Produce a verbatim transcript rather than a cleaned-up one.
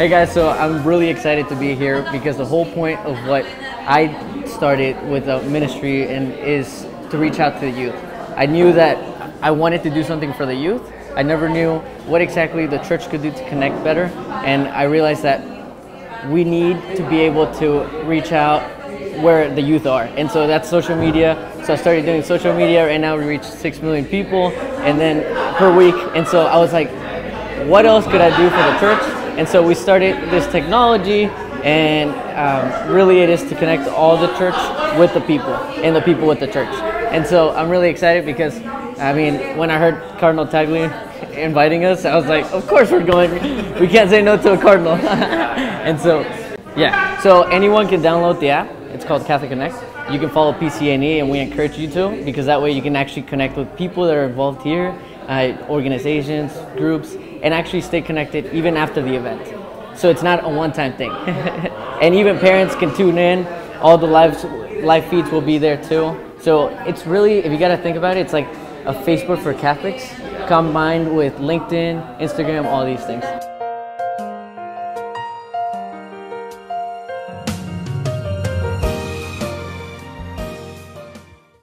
Hey guys, so I'm really excited to be here because the whole point of what I started with the ministry and is to reach out to the youth. I knew that I wanted to do something for the youth. I never knew what exactly the church could do to connect better, and I realized that we need to be able to reach out where the youth are, and so that's social media. So I started doing social media, and now we reach six million people and then per week. And so I was like, what else could I do for the church? And so we started this technology, and um, really it is to connect all the church with the people and the people with the church. And so I'm really excited because, I mean, when I heard Cardinal Tagle inviting us, I was like, of course we're going. We can't say no to a cardinal. And so, yeah. So anyone can download the app. It's called Catholic Connect. You can follow P C N E, and we encourage you to, because that way you can actually connect with people that are involved here, uh, organizations, groups, and actually stay connected even after the event. So it's not a one-time thing. And even parents can tune in. All the live, live feeds will be there too. So it's really, if you gotta think about it, it's like a Facebook for Catholics combined with LinkedIn, Instagram, all these things.